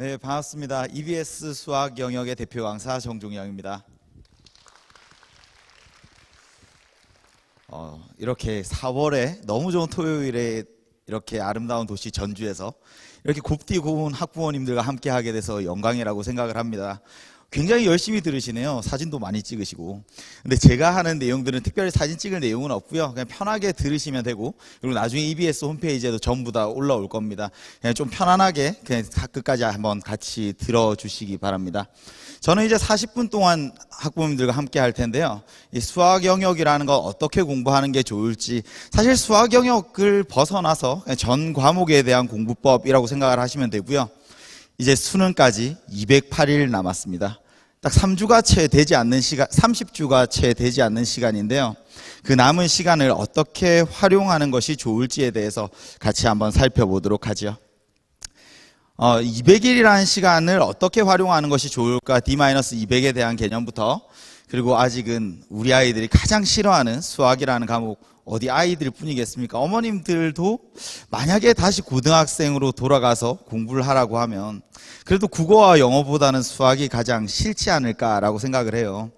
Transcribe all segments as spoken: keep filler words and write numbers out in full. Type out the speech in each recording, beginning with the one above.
네, 반갑습니다. 이비에스 수학 영역의 대표 강사 정종영입니다. 어, 이렇게 사월에 너무 좋은 토요일에 이렇게 아름다운 도시 전주에서 이렇게 곱디 고운 학부모님들과 함께 하게 돼서 영광이라고 생각을 합니다. 굉장히 열심히 들으시네요. 사진도 많이 찍으시고. 근데 제가 하는 내용들은 특별히 사진 찍을 내용은 없고요. 그냥 편하게 들으시면 되고, 그리고 나중에 이비에스 홈페이지에도 전부 다 올라올 겁니다. 그냥 좀 편안하게 그냥 끝까지 한번 같이 들어주시기 바랍니다. 저는 이제 사십 분 동안 학부모님들과 함께 할 텐데요. 이 수학 영역이라는 거 어떻게 공부하는 게 좋을지, 사실 수학 영역을 벗어나서 전 과목에 대한 공부법이라고 생각을 하시면 되고요. 이제 수능까지 이백팔 일 남았습니다. 딱 삼 주가 채 되지 않는 시간, 삼십 주가 채 되지 않는 시간인데요. 그 남은 시간을 어떻게 활용하는 것이 좋을지에 대해서 같이 한번 살펴보도록 하죠. 어, 이백 일이라는 시간을 어떻게 활용하는 것이 좋을까? 디 마이너스 이백에 대한 개념부터, 그리고 아직은 우리 아이들이 가장 싫어하는 수학이라는 과목, 어디 아이들 뿐이겠습니까? 어머님들도 만약에 다시 고등학생으로 돌아가서 공부를 하라고 하면 그래도 국어와 영어보다는 수학이 가장 싫지 않을까라고 생각을 해요.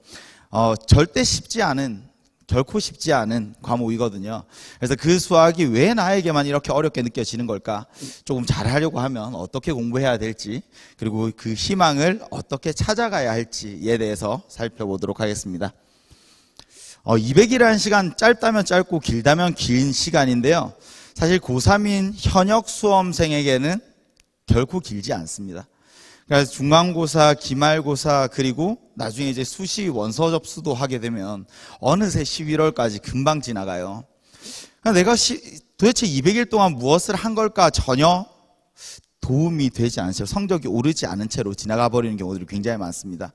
어, 절대 쉽지 않은, 결코 쉽지 않은 과목이거든요. 그래서 그 수학이 왜 나에게만 이렇게 어렵게 느껴지는 걸까? 조금 잘하려고 하면 어떻게 공부해야 될지, 그리고 그 희망을 어떻게 찾아가야 할지에 대해서 살펴보도록 하겠습니다. 어, 이백 일이라는 시간, 짧다면 짧고 길다면 긴 시간인데요. 사실 고삼인 현역 수험생에게는 결코 길지 않습니다. 그래서 중간고사, 기말고사, 그리고 나중에 이제 수시 원서 접수도 하게 되면 어느새 십일월까지 금방 지나가요. 내가 시, 도대체 이백 일 동안 무엇을 한 걸까 전혀 도움이 되지 않죠. 성적이 오르지 않은 채로 지나가 버리는 경우들이 굉장히 많습니다.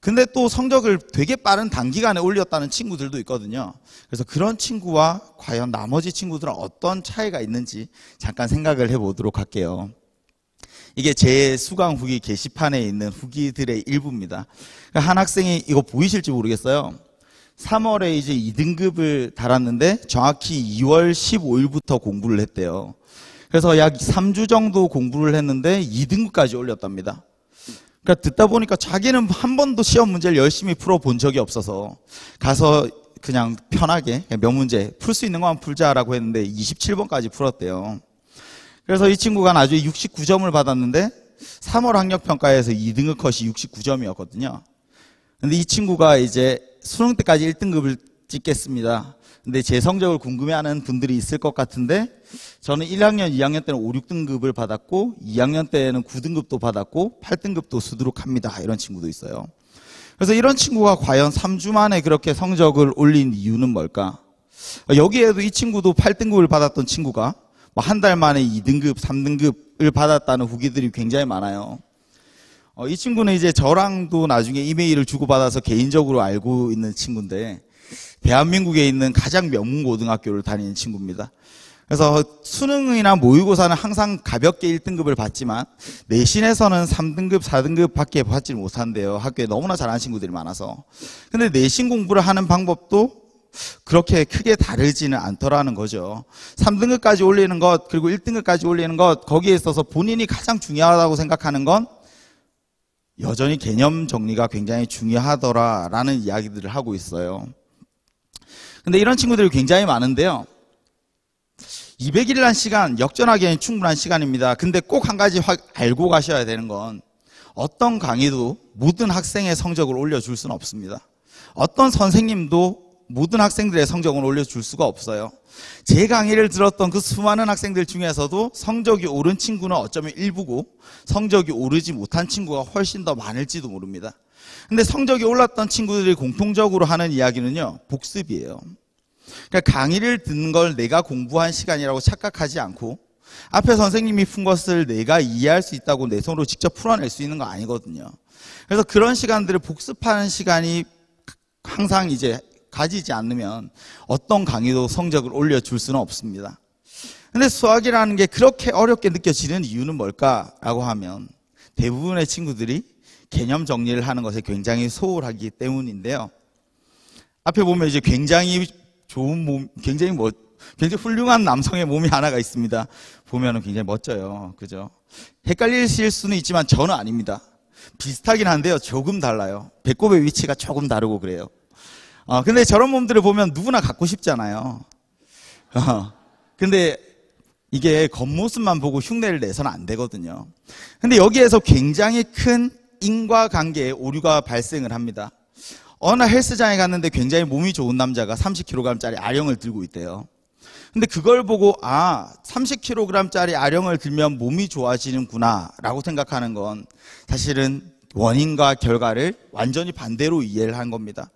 근데 또 성적을 되게 빠른 단기간에 올렸다는 친구들도 있거든요. 그래서 그런 친구와 과연 나머지 친구들은 어떤 차이가 있는지 잠깐 생각을 해보도록 할게요. 이게 제 수강 후기 게시판에 있는 후기들의 일부입니다. 한 학생이, 이거 보이실지 모르겠어요. 삼월에 이제 이 등급을 달았는데 정확히 이월 십오일부터 공부를 했대요. 그래서 약 삼 주 정도 공부를 했는데 이 등급까지 올렸답니다. 그러니까 듣다 보니까 자기는 한 번도 시험 문제를 열심히 풀어본 적이 없어서 가서 그냥 편하게 몇 문제 풀 수 있는 것만 풀자라고 했는데 이십칠 번까지 풀었대요. 그래서 이 친구가 나중에 육십구 점을 받았는데 삼월 학력평가에서 이 등급 컷이 육십구 점이었거든요. 근데 이 친구가 이제 수능 때까지 일 등급을 찍겠습니다. 근데 제 성적을 궁금해하는 분들이 있을 것 같은데, 저는 일 학년, 이 학년 때는 오, 육 등급을 받았고 이 학년 때는 구 등급도 받았고 팔 등급도 수두룩합니다. 이런 친구도 있어요. 그래서 이런 친구가 과연 삼 주 만에 그렇게 성적을 올린 이유는 뭘까? 여기에도 이 친구도 팔 등급을 받았던 친구가 뭐 한 달 만에 이 등급, 삼 등급을 받았다는 후기들이 굉장히 많아요. 어, 이 친구는 이제 저랑도 나중에 이메일을 주고받아서 개인적으로 알고 있는 친구인데, 대한민국에 있는 가장 명문고등학교를 다니는 친구입니다. 그래서 수능이나 모의고사는 항상 가볍게 일 등급을 받지만 내신에서는 삼 등급, 사 등급 밖에 받지 못한대요. 학교에 너무나 잘하는 친구들이 많아서. 근데 내신 공부를 하는 방법도 그렇게 크게 다르지는 않더라는 거죠. 삼 등급까지 올리는 것, 그리고 일 등급까지 올리는 것, 거기에 있어서 본인이 가장 중요하다고 생각하는 건 여전히 개념 정리가 굉장히 중요하더라라는 이야기들을 하고 있어요. 근데 이런 친구들이 굉장히 많은데요. 이백 일이라는 시간, 역전하기에는 충분한 시간입니다. 근데 꼭 한 가지 알고 가셔야 되는 건, 어떤 강의도 모든 학생의 성적을 올려줄 수는 없습니다. 어떤 선생님도 모든 학생들의 성적을 올려줄 수가 없어요. 제 강의를 들었던 그 수많은 학생들 중에서도 성적이 오른 친구는 어쩌면 일부고, 성적이 오르지 못한 친구가 훨씬 더 많을지도 모릅니다. 근데 성적이 올랐던 친구들이 공통적으로 하는 이야기는요, 복습이에요. 그러니까 강의를 듣는 걸 내가 공부한 시간이라고 착각하지 않고, 앞에 선생님이 푼 것을 내가 이해할 수 있다고 내 손으로 직접 풀어낼 수 있는 거 아니거든요. 그래서 그런 시간들을 복습하는 시간이 항상 이제 가지지 않으면 어떤 강의도 성적을 올려줄 수는 없습니다. 근데 수학이라는 게 그렇게 어렵게 느껴지는 이유는 뭘까라고 하면, 대부분의 친구들이 개념 정리를 하는 것에 굉장히 소홀하기 때문인데요. 앞에 보면 이제 굉장히 좋은 몸, 굉장히 뭐, 굉장히 훌륭한 남성의 몸이 하나가 있습니다. 보면은 굉장히 멋져요. 그죠? 헷갈리실 수는 있지만 저는 아닙니다. 비슷하긴 한데요. 조금 달라요. 배꼽의 위치가 조금 다르고 그래요. 어, 근데 저런 몸들을 보면 누구나 갖고 싶잖아요. 어, 근데 이게 겉모습만 보고 흉내를 내서는 안 되거든요. 근데 여기에서 굉장히 큰 인과관계의 오류가 발생을 합니다. 어느 헬스장에 갔는데 굉장히 몸이 좋은 남자가 삼십 킬로그램짜리 아령을 들고 있대요. 근데 그걸 보고 아, 삼십 킬로그램짜리 아령을 들면 몸이 좋아지는구나 라고 생각하는 건 사실은 원인과 결과를 완전히 반대로 이해를 한 겁니다.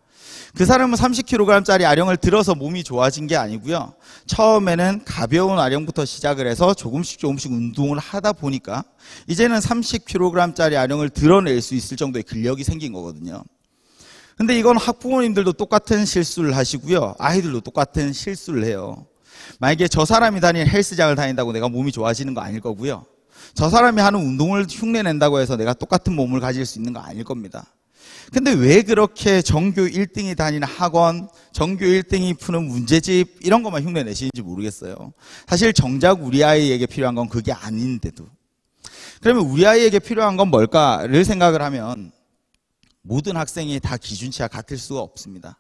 그 사람은 삼십 킬로그램짜리 아령을 들어서 몸이 좋아진 게 아니고요. 처음에는 가벼운 아령부터 시작을 해서 조금씩 조금씩 운동을 하다 보니까 이제는 삼십 킬로그램짜리 아령을 들어낼 수 있을 정도의 근력이 생긴 거거든요. 근데 이건 학부모님들도 똑같은 실수를 하시고요. 아이들도 똑같은 실수를 해요. 만약에 저 사람이 다니는 헬스장을 다닌다고 내가 몸이 좋아지는 거 아닐 거고요. 저 사람이 하는 운동을 흉내낸다고 해서 내가 똑같은 몸을 가질 수 있는 거 아닐 겁니다. 근데 왜 그렇게 전교 일 등이 다니는 학원, 전교 일 등이 푸는 문제집 이런 것만 흉내내시는지 모르겠어요. 사실 정작 우리 아이에게 필요한 건 그게 아닌데도. 그러면 우리 아이에게 필요한 건 뭘까를 생각을 하면 모든 학생이 다 기준치와 같을 수가 없습니다.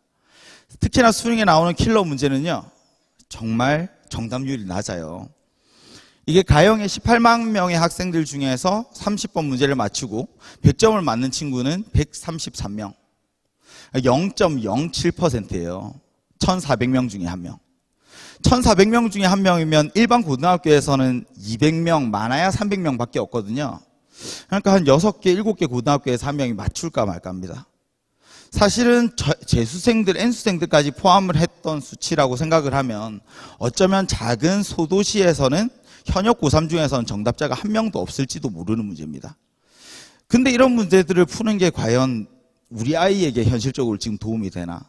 특히나 수능에 나오는 킬러 문제는요. 정말 정답률이 낮아요. 이게 가형의 십팔만 명의 학생들 중에서 삼십 번 문제를 맞추고 백 점을 맞는 친구는 백삼십삼 명. 영 점 영칠 퍼센트예요. 천사백 명 중에 한 명. 천사백 명 중에 한 명이면 일반 고등학교에서는 이백 명, 많아야 삼백 명밖에 없거든요. 그러니까 한 여섯 개, 일곱 개 고등학교에서 한 명이 맞출까 말까입니다. 사실은 재수생들, N수생들까지 포함을 했던 수치라고 생각을 하면 어쩌면 작은 소도시에서는 현역 고삼 중에서는 정답자가 한 명도 없을지도 모르는 문제입니다. 근데 이런 문제들을 푸는 게 과연 우리 아이에게 현실적으로 지금 도움이 되나?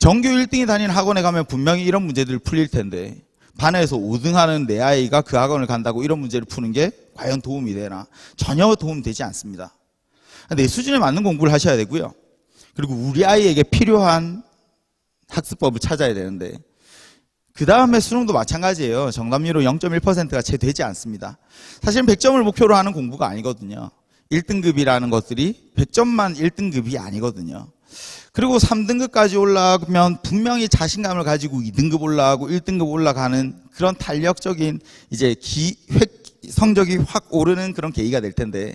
전교 일 등이 다닌 학원에 가면 분명히 이런 문제들을 풀릴 텐데 반에서 오 등 하는 내 아이가 그 학원을 간다고 이런 문제를 푸는 게 과연 도움이 되나? 전혀 도움되지 않습니다. 내 수준에 맞는 공부를 하셔야 되고요. 그리고 우리 아이에게 필요한 학습법을 찾아야 되는데 그 다음에 수능도 마찬가지예요. 정답률은 영 점 일 퍼센트가 채 되지 않습니다. 사실은 백 점을 목표로 하는 공부가 아니거든요. 일 등급이라는 것들이 백 점만 일 등급이 아니거든요. 그리고 삼 등급까지 올라가면 분명히 자신감을 가지고 이 등급 올라가고 일 등급 올라가는 그런 탄력적인 이제 기, 획, 성적이 확 오르는 그런 계기가 될 텐데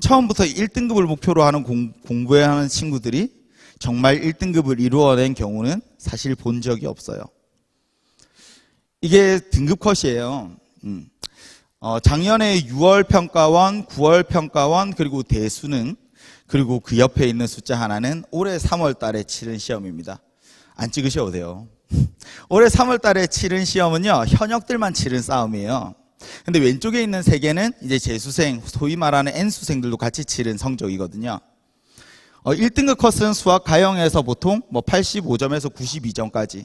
처음부터 일 등급을 목표로 하는 공, 공부해야 하는 친구들이 정말 일 등급을 이루어낸 경우는 사실 본 적이 없어요. 이게 등급 컷이에요. 음. 어, 작년에 유월 평가원, 구월 평가원, 그리고 대수능, 그리고 그 옆에 있는 숫자 하나는 올해 삼월 달에 치른 시험입니다. 안 찍으셔도 돼요. 올해 삼월 달에 치른 시험은요, 현역들만 치른 싸움이에요. 근데 왼쪽에 있는 세 개는 이제 재수생, 소위 말하는 N수생들도 같이 치른 성적이거든요. 어, 일 등급 컷은 수학 가형에서 보통 뭐 팔십오 점에서 구십이 점까지.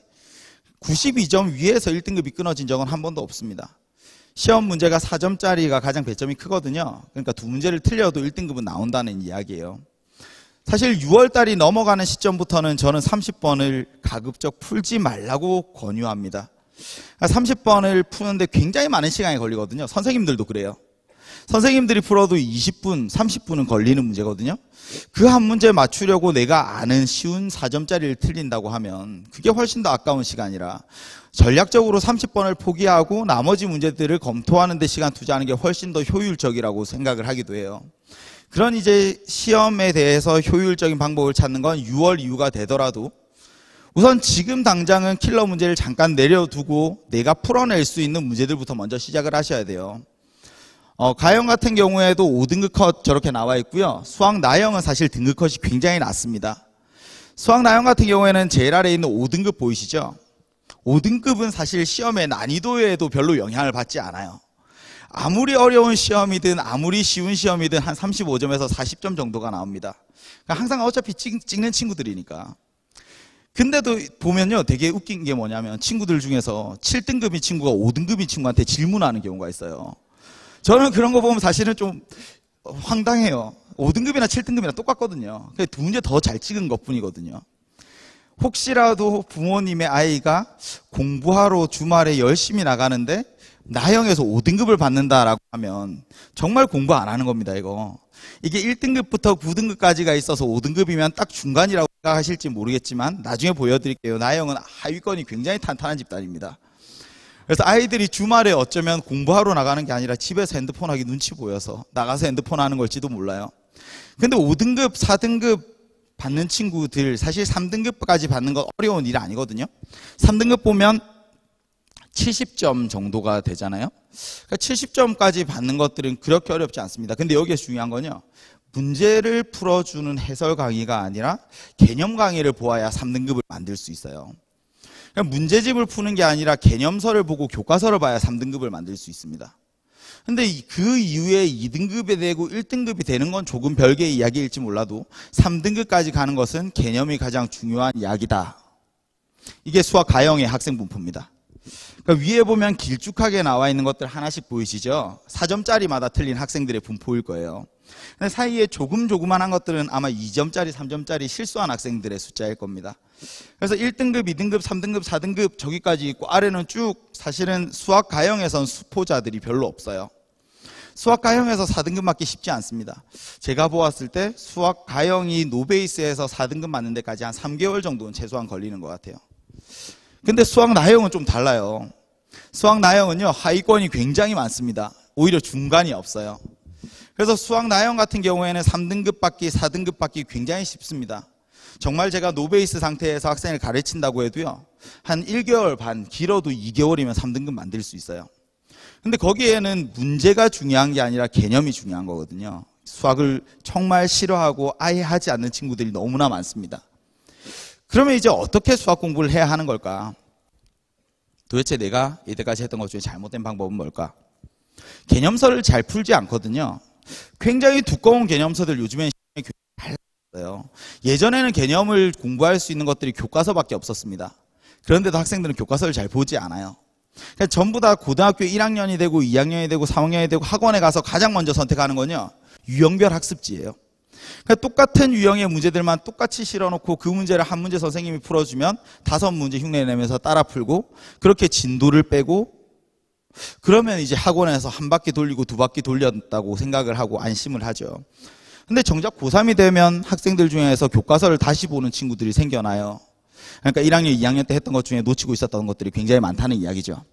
구십이 점 위에서 일 등급이 끊어진 적은 한 번도 없습니다. 시험 문제가 사 점짜리가 가장 배점이 크거든요. 그러니까 두 문제를 틀려도 일 등급은 나온다는 이야기예요. 사실 유월 달이 넘어가는 시점부터는 저는 삼십 번을 가급적 풀지 말라고 권유합니다. 삼십 번을 푸는데 굉장히 많은 시간이 걸리거든요. 선생님들도 그래요. 선생님들이 풀어도 이십 분, 삼십 분은 걸리는 문제거든요. 그 한 문제 맞추려고 내가 아는 쉬운 사 점짜리를 틀린다고 하면 그게 훨씬 더 아까운 시간이라 전략적으로 삼십 번을 포기하고 나머지 문제들을 검토하는 데 시간 투자하는 게 훨씬 더 효율적이라고 생각을 하기도 해요. 그런 이제 시험에 대해서 효율적인 방법을 찾는 건 유월 이후가 되더라도 우선 지금 당장은 킬러 문제를 잠깐 내려두고 내가 풀어낼 수 있는 문제들부터 먼저 시작을 하셔야 돼요. 어, 가형 같은 경우에도 오 등급 컷 저렇게 나와 있고요. 수학 나형은 사실 등급 컷이 굉장히 낮습니다. 수학 나형 같은 경우에는 제일 아래에 있는 오 등급 보이시죠? 오 등급은 사실 시험의 난이도에도 별로 영향을 받지 않아요. 아무리 어려운 시험이든 아무리 쉬운 시험이든 한 삼십오 점에서 사십 점 정도가 나옵니다. 그러니까 항상 어차피 찍, 찍는 친구들이니까. 근데도 보면요 되게 웃긴 게 뭐냐면 친구들 중에서 칠 등급인 친구가 오 등급인 친구한테 질문하는 경우가 있어요. 저는 그런 거 보면 사실은 좀 황당해요. 오 등급이나 칠 등급이나 똑같거든요. 근데 두 문제 더 잘 찍은 것뿐이거든요. 혹시라도 부모님의 아이가 공부하러 주말에 열심히 나가는데 나형에서 오 등급을 받는다라고 하면 정말 공부 안 하는 겁니다, 이거. 이게 일 등급부터 구 등급까지가 있어서 오 등급이면 딱 중간이라고 생각하실지 모르겠지만 나중에 보여드릴게요. 나형은 하위권이 굉장히 탄탄한 집단입니다. 그래서 아이들이 주말에 어쩌면 공부하러 나가는 게 아니라 집에서 핸드폰 하기 눈치 보여서 나가서 핸드폰 하는 걸지도 몰라요. 근데 오 등급, 사 등급 받는 친구들 사실 삼 등급까지 받는 건 어려운 일 아니거든요. 삼 등급 보면 칠십 점 정도가 되잖아요. 그러니까 칠십 점까지 받는 것들은 그렇게 어렵지 않습니다. 근데 여기에 중요한 건요, 문제를 풀어주는 해설 강의가 아니라 개념 강의를 보아야 삼 등급을 만들 수 있어요. 그러니까 문제집을 푸는 게 아니라 개념서를 보고 교과서를 봐야 삼 등급을 만들 수 있습니다. 근데 그 이후에 이 등급이 되고 일 등급이 되는 건 조금 별개의 이야기일지 몰라도 삼 등급까지 가는 것은 개념이 가장 중요한 이야기다. 이게 수학 가형의 학생 분포입니다. 그러니까 위에 보면 길쭉하게 나와 있는 것들 하나씩 보이시죠? 사 점짜리마다 틀린 학생들의 분포일 거예요. 근데 사이에 조금 조그만한 것들은 아마 이 점짜리, 삼 점짜리 실수한 학생들의 숫자일 겁니다. 그래서 일 등급, 이 등급, 삼 등급, 사 등급 저기까지 있고 아래는 쭉 사실은 수학 가형에선 수포자들이 별로 없어요. 수학 가형에서 사 등급 맞기 쉽지 않습니다. 제가 보았을 때 수학 가형이 노베이스에서 사 등급 맞는 데까지 한 삼 개월 정도는 최소한 걸리는 것 같아요. 근데 수학 나형은 좀 달라요. 수학 나형은요, 하위권이 굉장히 많습니다. 오히려 중간이 없어요. 그래서 수학 나형 같은 경우에는 삼 등급 받기, 사 등급 받기 굉장히 쉽습니다. 정말 제가 노베이스 상태에서 학생을 가르친다고 해도요, 한 일 개월 반, 길어도 이 개월이면 삼 등급 만들 수 있어요. 근데 거기에는 문제가 중요한 게 아니라 개념이 중요한 거거든요. 수학을 정말 싫어하고 아예 하지 않는 친구들이 너무나 많습니다. 그러면 이제 어떻게 수학 공부를 해야 하는 걸까? 도대체 내가 이때까지 했던 것 중에 잘못된 방법은 뭘까? 개념서를 잘 풀지 않거든요. 굉장히 두꺼운 개념서들 요즘엔 잘 나왔어요. 예전에는 개념을 공부할 수 있는 것들이 교과서밖에 없었습니다. 그런데도 학생들은 교과서를 잘 보지 않아요. 그러니까 전부 다 고등학교 일 학년이 되고 이 학년이 되고 삼 학년이 되고 학원에 가서 가장 먼저 선택하는 건요, 유형별 학습지예요. 그러니까 똑같은 유형의 문제들만 똑같이 실어놓고 그 문제를 한 문제 선생님이 풀어주면 다섯 문제 흉내내면서 따라 풀고 그렇게 진도를 빼고 그러면 이제 학원에서 한 바퀴 돌리고 두 바퀴 돌렸다고 생각을 하고 안심을 하죠. 근데 정작 고삼이 되면 학생들 중에서 교과서를 다시 보는 친구들이 생겨나요. 그러니까 일 학년, 이 학년 때 했던 것 중에 놓치고 있었던 것들이 굉장히 많다는 이야기죠.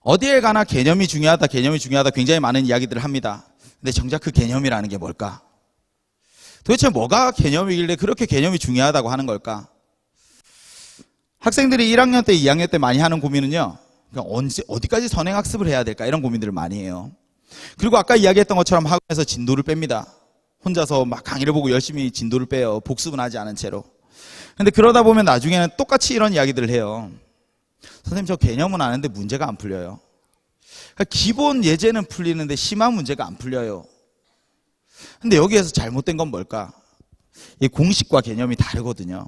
어디에 가나 개념이 중요하다, 개념이 중요하다 굉장히 많은 이야기들을 합니다. 근데 정작 그 개념이라는 게 뭘까? 도대체 뭐가 개념이길래 그렇게 개념이 중요하다고 하는 걸까? 학생들이 일 학년 때, 이 학년 때 많이 하는 고민은요, 그냥 언제, 어디까지 선행학습을 해야 될까? 이런 고민들을 많이 해요. 그리고 아까 이야기했던 것처럼 학원에서 진도를 뺍니다. 혼자서 막 강의를 보고 열심히 진도를 빼요. 복습은 하지 않은 채로. 근데 그러다 보면 나중에는 똑같이 이런 이야기들을 해요. 선생님, 저 개념은 아는데 문제가 안 풀려요. 그러니까 기본 예제는 풀리는데 심한 문제가 안 풀려요. 근데 여기에서 잘못된 건 뭘까? 이 공식과 개념이 다르거든요.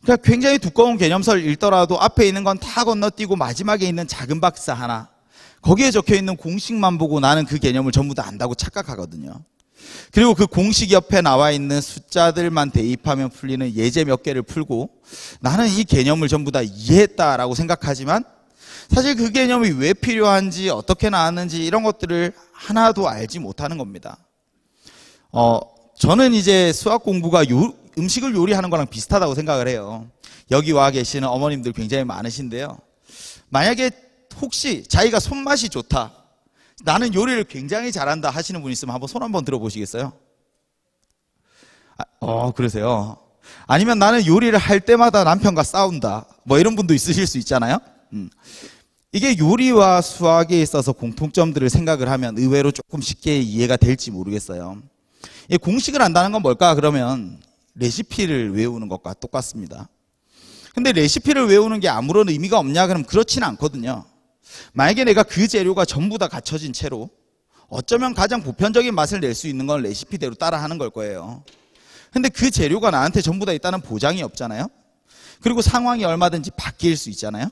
그러니까 굉장히 두꺼운 개념서를 읽더라도 앞에 있는 건 다 건너뛰고 마지막에 있는 작은 박스 하나, 거기에 적혀있는 공식만 보고 나는 그 개념을 전부 다 안다고 착각하거든요. 그리고 그 공식 옆에 나와 있는 숫자들만 대입하면 풀리는 예제 몇 개를 풀고 나는 이 개념을 전부 다 이해했다라고 생각하지만 사실 그 개념이 왜 필요한지, 어떻게 나왔는지 이런 것들을 하나도 알지 못하는 겁니다. 어, 저는 이제 수학 공부가 요, 음식을 요리하는 거랑 비슷하다고 생각을 해요. 여기 와 계시는 어머님들 굉장히 많으신데요, 만약에 혹시 자기가 손맛이 좋다, 나는 요리를 굉장히 잘한다 하시는 분 있으면 한번 손 한번 들어보시겠어요? 아, 어, 그러세요? 아니면 나는 요리를 할 때마다 남편과 싸운다, 뭐 이런 분도 있으실 수 있잖아요. 음. 이게 요리와 수학에 있어서 공통점들을 생각을 하면 의외로 조금 쉽게 이해가 될지 모르겠어요. 이 공식을 안다는 건 뭘까? 그러면 레시피를 외우는 것과 똑같습니다. 근데 레시피를 외우는 게 아무런 의미가 없냐? 그럼 그렇진 않거든요. 만약에 내가 그 재료가 전부 다 갖춰진 채로 어쩌면 가장 보편적인 맛을 낼 수 있는 건 레시피대로 따라 하는 걸 거예요. 근데 그 재료가 나한테 전부 다 있다는 보장이 없잖아요. 그리고 상황이 얼마든지 바뀔 수 있잖아요.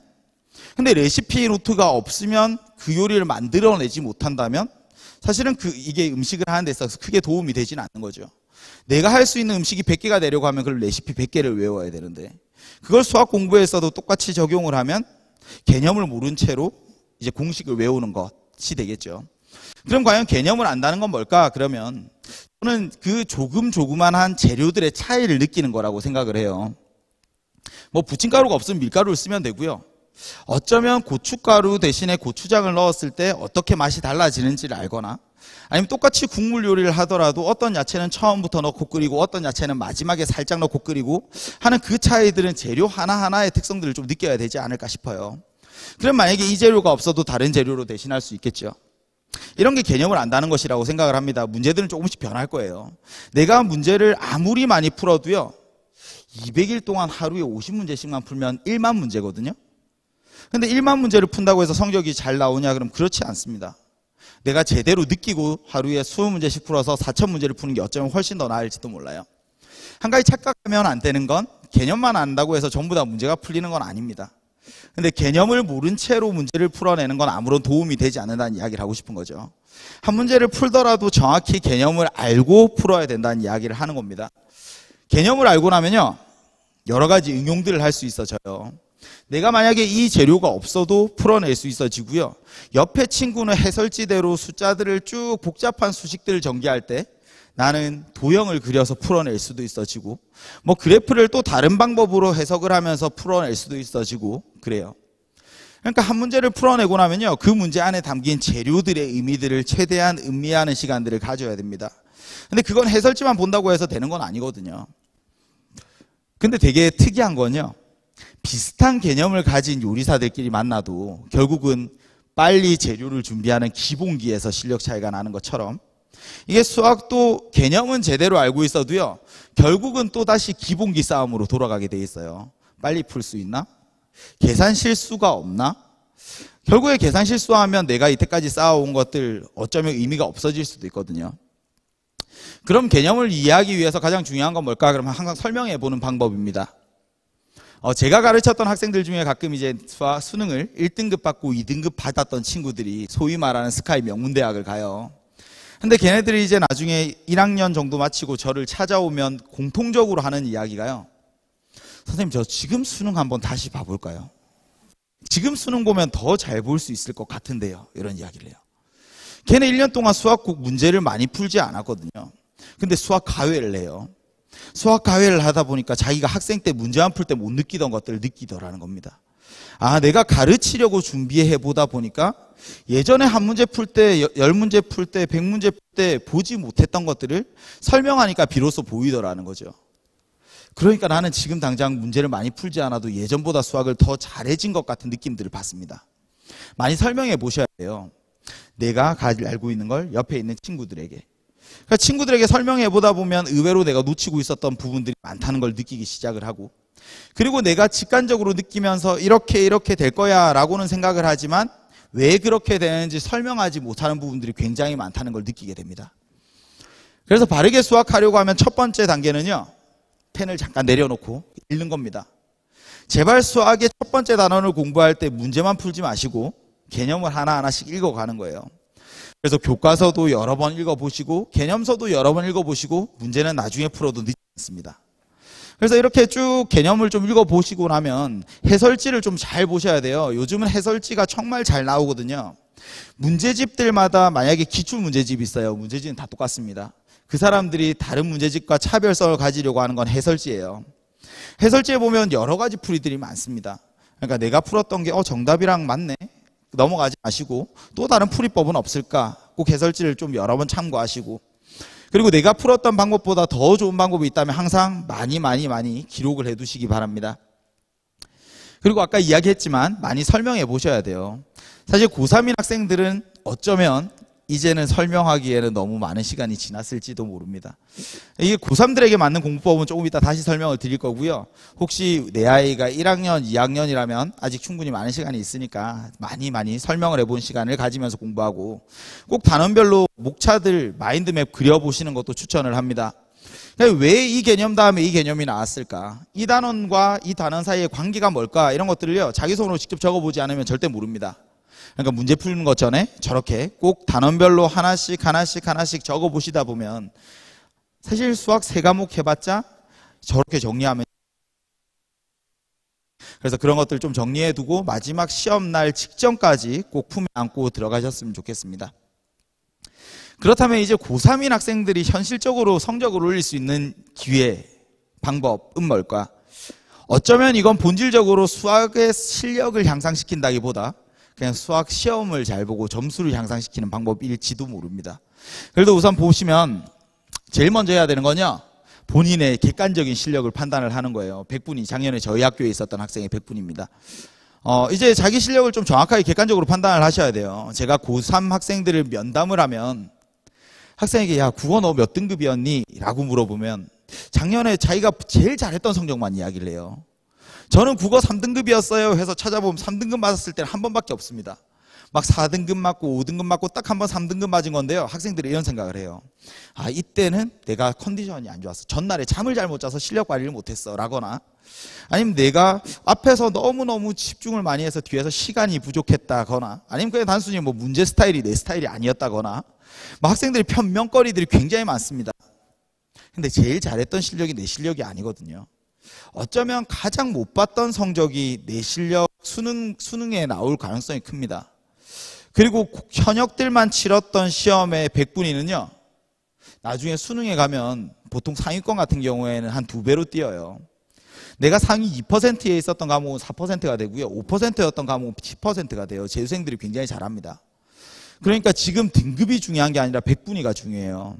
근데 레시피 노트가 없으면 그 요리를 만들어내지 못한다면 사실은 그 이게 음식을 하는 데 있어서 크게 도움이 되진 않는 거죠. 내가 할 수 있는 음식이 백 개가 되려고 하면 그걸 레시피 백 개를 외워야 되는데 그걸 수학 공부에서도 똑같이 적용을 하면 개념을 모른 채로 이제 공식을 외우는 것이 되겠죠. 그럼 과연 개념을 안다는 건 뭘까? 그러면 저는 그 조금 조그만한 재료들의 차이를 느끼는 거라고 생각을 해요. 뭐 부침가루가 없으면 밀가루를 쓰면 되고요. 어쩌면 고춧가루 대신에 고추장을 넣었을 때 어떻게 맛이 달라지는지를 알거나, 아니면 똑같이 국물 요리를 하더라도 어떤 야채는 처음부터 넣고 끓이고 어떤 야채는 마지막에 살짝 넣고 끓이고 하는 그 차이들은 재료 하나하나의 특성들을 좀 느껴야 되지 않을까 싶어요. 그럼 만약에 이 재료가 없어도 다른 재료로 대신할 수 있겠죠. 이런 게 개념을 안다는 것이라고 생각을 합니다. 문제들은 조금씩 변할 거예요. 내가 문제를 아무리 많이 풀어도요, 이백 일 동안 하루에 오십 문제씩만 풀면 일만 문제거든요. 근데 일만 문제를 푼다고 해서 성적이 잘 나오냐? 그럼 그렇지 않습니다. 내가 제대로 느끼고 하루에 이십 문제씩 풀어서 사천 문제를 푸는 게 어쩌면 훨씬 더 나을지도 몰라요. 한 가지 착각하면 안 되는 건, 개념만 안다고 해서 전부 다 문제가 풀리는 건 아닙니다. 근데 개념을 모른 채로 문제를 풀어내는 건 아무런 도움이 되지 않는다는 이야기를 하고 싶은 거죠. 한 문제를 풀더라도 정확히 개념을 알고 풀어야 된다는 이야기를 하는 겁니다. 개념을 알고 나면요, 여러 가지 응용들을 할 수 있어져요. 내가 만약에 이 재료가 없어도 풀어낼 수 있어지고요, 옆에 친구는 해설지대로 숫자들을 쭉 복잡한 수식들을 전개할 때 나는 도형을 그려서 풀어낼 수도 있어지고, 뭐 그래프를 또 다른 방법으로 해석을 하면서 풀어낼 수도 있어지고 그래요. 그러니까 한 문제를 풀어내고 나면요, 그 문제 안에 담긴 재료들의 의미들을 최대한 음미하는 시간들을 가져야 됩니다. 근데 그건 해설지만 본다고 해서 되는 건 아니거든요. 근데 되게 특이한 건요, 비슷한 개념을 가진 요리사들끼리 만나도 결국은 빨리 재료를 준비하는 기본기에서 실력 차이가 나는 것처럼, 이게 수학도 개념은 제대로 알고 있어도요, 결국은 또다시 기본기 싸움으로 돌아가게 돼 있어요. 빨리 풀 수 있나? 계산 실수가 없나? 결국에 계산 실수하면 내가 이때까지 쌓아온 것들 어쩌면 의미가 없어질 수도 있거든요. 그럼 개념을 이해하기 위해서 가장 중요한 건 뭘까? 그러면 항상 설명해 보는 방법입니다. 어, 제가 가르쳤던 학생들 중에 가끔 이제 수능을 일 등급 받고 이 등급 받았던 친구들이 소위 말하는 스카이 명문대학을 가요. 근데 걔네들이 이제 나중에 일 학년 정도 마치고 저를 찾아오면 공통적으로 하는 이야기가요, 선생님 저 지금 수능 한번 다시 봐볼까요? 지금 수능 보면 더 잘 볼 수 있을 것 같은데요. 이런 이야기를 해요. 걔네 일 년 동안 수학국 문제를 많이 풀지 않았거든요. 근데 수학 과외를 해요. 수학 과외를 하다 보니까 자기가 학생 때 문제 안 풀 때 못 느끼던 것들을 느끼더라는 겁니다. 아, 내가 가르치려고 준비해 보다 보니까 예전에 한 문제 풀 때, 열 문제 풀 때, 백 문제 풀 때 보지 못했던 것들을 설명하니까 비로소 보이더라는 거죠. 그러니까 나는 지금 당장 문제를 많이 풀지 않아도 예전보다 수학을 더 잘해진 것 같은 느낌들을 받습니다. 많이 설명해 보셔야 돼요. 내가 알고 있는 걸 옆에 있는 친구들에게. 그러니까 친구들에게 설명해 보다 보면 의외로 내가 놓치고 있었던 부분들이 많다는 걸 느끼기 시작을 하고, 그리고 내가 직관적으로 느끼면서 이렇게 이렇게 될 거야 라고는 생각을 하지만 왜 그렇게 되는지 설명하지 못하는 부분들이 굉장히 많다는 걸 느끼게 됩니다. 그래서 바르게 수학하려고 하면 첫 번째 단계는요, 펜을 잠깐 내려놓고 읽는 겁니다. 제발 수학의 첫 번째 단원을 공부할 때 문제만 풀지 마시고 개념을 하나하나씩 읽어가는 거예요. 그래서 교과서도 여러 번 읽어보시고 개념서도 여러 번 읽어보시고 문제는 나중에 풀어도 늦지 않습니다. 그래서 이렇게 쭉 개념을 좀 읽어보시고 나면 해설지를 좀 잘 보셔야 돼요. 요즘은 해설지가 정말 잘 나오거든요. 문제집들마다 만약에 기출문제집이 있어요. 문제집은 다 똑같습니다. 그 사람들이 다른 문제집과 차별성을 가지려고 하는 건 해설지예요. 해설지에 보면 여러 가지 풀이들이 많습니다. 그러니까 내가 풀었던 게 어, 정답이랑 맞네? 넘어가지 마시고 또 다른 풀이법은 없을까? 꼭 해설지를 좀 여러 번 참고하시고, 그리고 내가 풀었던 방법보다 더 좋은 방법이 있다면 항상 많이 많이 많이 기록을 해두시기 바랍니다. 그리고 아까 이야기했지만 많이 설명해 보셔야 돼요. 사실 고삼인 학생들은 어쩌면 이제는 설명하기에는 너무 많은 시간이 지났을지도 모릅니다. 이게 고삼들에게 맞는 공부법은 조금 이따 다시 설명을 드릴 거고요. 혹시 내 아이가 일 학년, 이 학년이라면 아직 충분히 많은 시간이 있으니까 많이 많이 설명을 해본 시간을 가지면서 공부하고, 꼭 단원별로 목차들 마인드맵 그려보시는 것도 추천을 합니다. 왜 이 개념 다음에 이 개념이 나왔을까? 이 단원과 이 단원 사이의 관계가 뭘까? 이런 것들을요, 자기 손으로 직접 적어보지 않으면 절대 모릅니다. 그러니까 문제 푸는 것 전에 저렇게 꼭 단원별로 하나씩 하나씩 하나씩 적어보시다 보면, 사실 수학 세 과목 해봤자 저렇게 정리하면 그래서 그런 것들 좀 정리해두고 마지막 시험날 직전까지 꼭 품에 안고 들어가셨으면 좋겠습니다. 그렇다면 이제 고삼인 학생들이 현실적으로 성적을 올릴 수 있는 기회, 방법은 뭘까? 어쩌면 이건 본질적으로 수학의 실력을 향상시킨다기보다 그냥 수학 시험을 잘 보고 점수를 향상시키는 방법일지도 모릅니다. 그래도 우선 보시면 제일 먼저 해야 되는 건요, 본인의 객관적인 실력을 판단을 하는 거예요. 백분이, 작년에 저희 학교에 있었던 학생의 백분입니다. 어, 이제 자기 실력을 좀 정확하게 객관적으로 판단을 하셔야 돼요. 제가 고삼 학생들을 면담을 하면 학생에게 야, 국어 너 몇 등급이었니? 라고 물어보면 작년에 자기가 제일 잘했던 성적만 이야기를 해요. 저는 국어 삼 등급이었어요 해서 찾아보면 삼 등급 맞았을 때는 한 번밖에 없습니다. 막 사 등급 맞고 오 등급 맞고 딱 한 번 삼 등급 맞은 건데요, 학생들이 이런 생각을 해요. 아, 이때는 내가 컨디션이 안 좋았어, 전날에 잠을 잘못 자서 실력 관리를 못했어 라거나, 아니면 내가 앞에서 너무너무 집중을 많이 해서 뒤에서 시간이 부족했다거나, 아니면 그냥 단순히 뭐 문제 스타일이 내 스타일이 아니었다거나, 막 학생들이 변명거리들이 굉장히 많습니다. 근데 제일 잘했던 실력이 내 실력이 아니거든요. 어쩌면 가장 못 봤던 성적이 내 실력 수능, 수능에 나올 가능성이 큽니다. 그리고 현역들만 치렀던 시험의 백분위는요, 나중에 수능에 가면 보통 상위권 같은 경우에는 한 두 배로 뛰어요. 내가 상위 이 퍼센트에 있었던 과목은 사 퍼센트가 되고요, 오 퍼센트였던 과목은 십 퍼센트가 돼요. 재수생들이 굉장히 잘합니다. 그러니까 지금 등급이 중요한 게 아니라 백분위가 중요해요.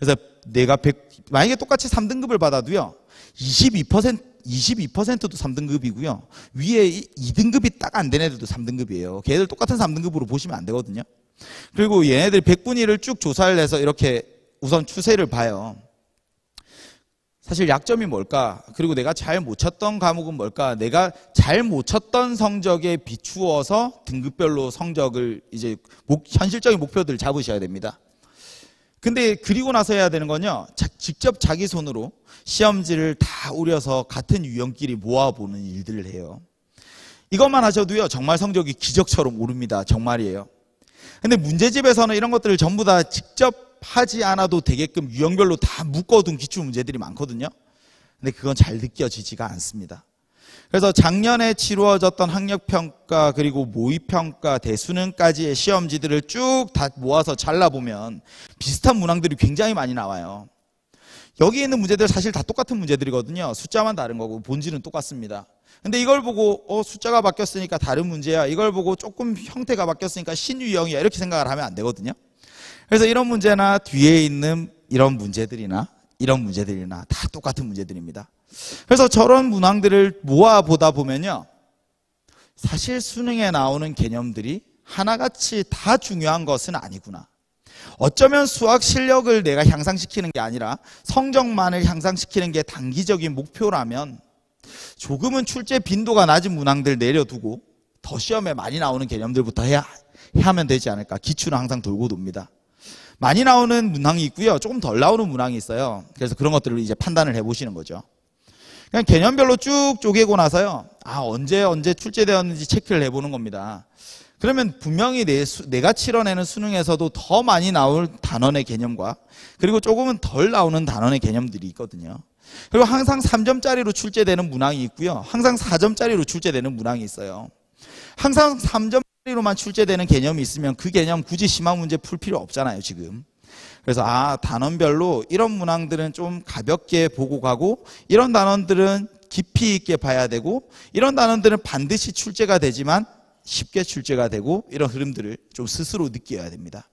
그래서 내가 백, 만약에 똑같이 삼 등급을 받아도요, 이십이 퍼센트, 이십이 퍼센트도 삼 등급이고요. 위에 이 등급이 딱 안 된 애들도 삼 등급이에요. 걔들 똑같은 삼 등급으로 보시면 안 되거든요. 그리고 얘네들 백분위를 쭉 조사를 해서 이렇게 우선 추세를 봐요. 사실 약점이 뭘까? 그리고 내가 잘 못 쳤던 과목은 뭘까? 내가 잘 못 쳤던 성적에 비추어서 등급별로 성적을 이제 목, 현실적인 목표들을 잡으셔야 됩니다. 근데 그리고 나서 해야 되는 건요, 자, 직접 자기 손으로 시험지를 다 오려서 같은 유형끼리 모아보는 일들을 해요. 이것만 하셔도요, 정말 성적이 기적처럼 오릅니다. 정말이에요. 근데 문제집에서는 이런 것들을 전부 다 직접 하지 않아도 되게끔 유형별로 다 묶어둔 기출 문제들이 많거든요. 근데 그건 잘 느껴지지가 않습니다. 그래서 작년에 치루어졌던 학력평가 그리고 모의평가 대수능까지의 시험지들을 쭉 다 모아서 잘라보면 비슷한 문항들이 굉장히 많이 나와요. 여기 있는 문제들 사실 다 똑같은 문제들이거든요. 숫자만 다른 거고 본질은 똑같습니다. 근데 이걸 보고 어, 숫자가 바뀌었으니까 다른 문제야, 이걸 보고 조금 형태가 바뀌었으니까 신유형이야, 이렇게 생각을 하면 안 되거든요. 그래서 이런 문제나 뒤에 있는 이런 문제들이나 이런 문제들이나 다 똑같은 문제들입니다. 그래서 저런 문항들을 모아보다 보면요, 사실 수능에 나오는 개념들이 하나같이 다 중요한 것은 아니구나. 어쩌면 수학 실력을 내가 향상시키는 게 아니라 성적만을 향상시키는 게 단기적인 목표라면 조금은 출제 빈도가 낮은 문항들 내려두고 더 시험에 많이 나오는 개념들부터 해야, 해야 하면 되지 않을까. 기출은 항상 돌고 돕니다. 많이 나오는 문항이 있고요, 조금 덜 나오는 문항이 있어요. 그래서 그런 것들을 이제 판단을 해보시는 거죠. 그냥 개념별로 쭉 쪼개고 나서요, 아, 언제 언제 출제되었는지 체크를 해보는 겁니다. 그러면 분명히 내 수, 내가 치러내는 수능에서도 더 많이 나올 단원의 개념과 그리고 조금은 덜 나오는 단원의 개념들이 있거든요. 그리고 항상 삼 점짜리로 출제되는 문항이 있고요, 항상 사 점짜리로 출제되는 문항이 있어요. 항상 삼 점짜리로만 출제되는 개념이 있으면 그 개념 굳이 심화 문제 풀 필요 없잖아요, 지금. 그래서 아, 단원별로 이런 문항들은 좀 가볍게 보고 가고, 이런 단원들은 깊이 있게 봐야 되고, 이런 단원들은 반드시 출제가 되지만 쉽게 출제가 되고, 이런 흐름들을 좀 스스로 느껴야 됩니다.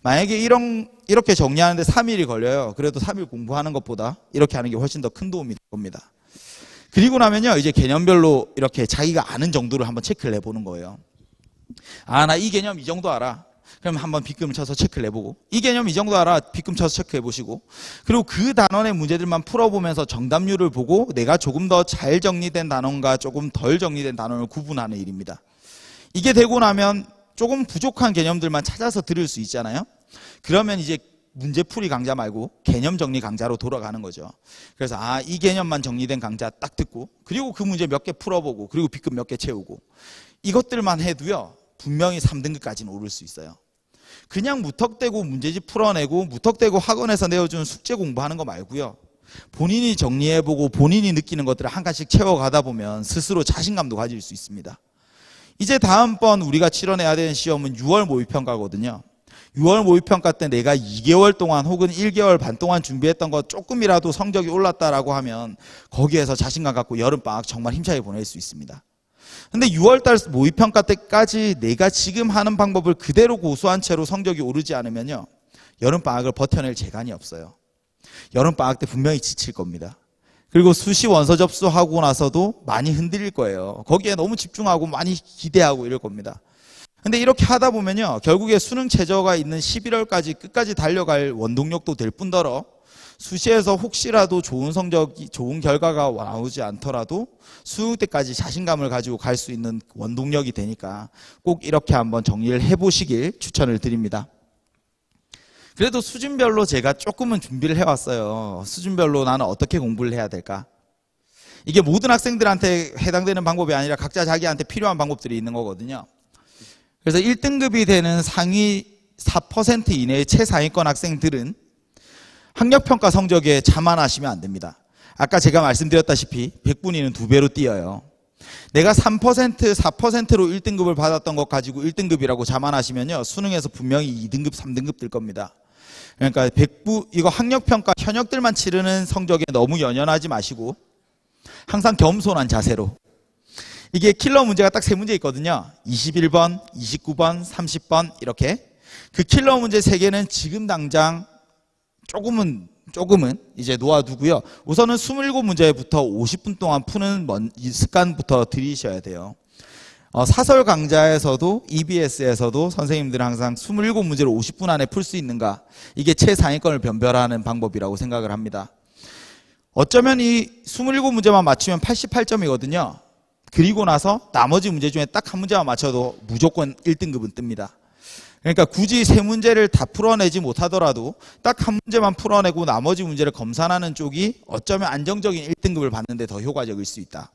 만약에 이런, 이렇게 정리하는데 삼 일이 걸려요. 그래도 삼 일 공부하는 것보다 이렇게 하는 게 훨씬 더 큰 도움이 될 겁니다. 그리고 나면요, 이제 개념별로 이렇게 자기가 아는 정도를 한번 체크를 해보는 거예요. 아, 나 이 개념 이 정도 알아. 그럼 한번 빗금을 쳐서 체크를 해보고, 이 개념 이 정도 알아, 빗금 쳐서 체크해보시고, 그리고 그 단원의 문제들만 풀어보면서 정답률을 보고 내가 조금 더 잘 정리된 단원과 조금 덜 정리된 단원을 구분하는 일입니다. 이게 되고 나면 조금 부족한 개념들만 찾아서 들을 수 있잖아요. 그러면 이제 문제풀이 강좌 말고 개념 정리 강좌로 돌아가는 거죠. 그래서 아, 이 개념만 정리된 강좌 딱 듣고, 그리고 그 문제 몇 개 풀어보고, 그리고 빗금 몇 개 채우고, 이것들만 해도요, 분명히 삼 등급까지는 오를 수 있어요. 그냥 무턱대고 문제집 풀어내고 무턱대고 학원에서 내어준 숙제 공부하는 거 말고요, 본인이 정리해보고 본인이 느끼는 것들을 한 칸씩 채워가다 보면 스스로 자신감도 가질 수 있습니다. 이제 다음번 우리가 치러내야 되는 시험은 유월 모의평가거든요. 유월 모의평가 때 내가 이 개월 동안 혹은 일 개월 반 동안 준비했던 것 조금이라도 성적이 올랐다라고 하면 거기에서 자신감 갖고 여름방학 정말 힘차게 보낼 수 있습니다. 근데 유월달 모의평가 때까지 내가 지금 하는 방법을 그대로 고수한 채로 성적이 오르지 않으면요, 여름방학을 버텨낼 재간이 없어요. 여름방학 때 분명히 지칠 겁니다. 그리고 수시 원서 접수하고 나서도 많이 흔들릴 거예요. 거기에 너무 집중하고 많이 기대하고 이럴 겁니다. 근데 이렇게 하다 보면요, 결국에 수능 최저가 있는 십일월까지 끝까지 달려갈 원동력도 될 뿐더러 수시에서 혹시라도 좋은 성적이, 좋은 결과가 나오지 않더라도 수능 때까지 자신감을 가지고 갈 수 있는 원동력이 되니까 꼭 이렇게 한번 정리를 해보시길 추천을 드립니다. 그래도 수준별로 제가 조금은 준비를 해왔어요. 수준별로 나는 어떻게 공부를 해야 될까? 이게 모든 학생들한테 해당되는 방법이 아니라 각자 자기한테 필요한 방법들이 있는 거거든요. 그래서 일 등급이 되는 상위 사 퍼센트 이내의 최상위권 학생들은 학력평가 성적에 자만하시면 안 됩니다. 아까 제가 말씀드렸다시피 백분위는 두 배로 뛰어요. 내가 삼 퍼센트, 사 퍼센트로 일 등급을 받았던 것 가지고 일 등급이라고 자만하시면요, 수능에서 분명히 이 등급, 삼 등급 들 겁니다. 그러니까 백부, 이거 학력평가 현역들만 치르는 성적에 너무 연연하지 마시고 항상 겸손한 자세로. 이게 킬러 문제가 딱 세 문제 있거든요. 이십일 번, 이십구 번, 삼십 번 이렇게. 그 킬러 문제 세 개는 지금 당장 조금은 조금은 이제 놓아두고요. 우선은 이십칠 문제부터 오십 분 동안 푸는 습관부터 들이셔야 돼요. 어, 사설 강좌에서도 이비에스에서도 선생님들은 항상 이십칠 문제를 오십 분 안에 풀 수 있는가, 이게 최상위권을 변별하는 방법이라고 생각을 합니다. 어쩌면 이 이십칠 문제만 맞추면 팔십팔 점이거든요. 그리고 나서 나머지 문제 중에 딱 한 문제만 맞춰도 무조건 일 등급은 뜹니다. 그러니까 굳이 세 문제를 다 풀어내지 못하더라도 딱 한 문제만 풀어내고 나머지 문제를 검산하는 쪽이 어쩌면 안정적인 일 등급을 받는 데 더 효과적일 수 있다.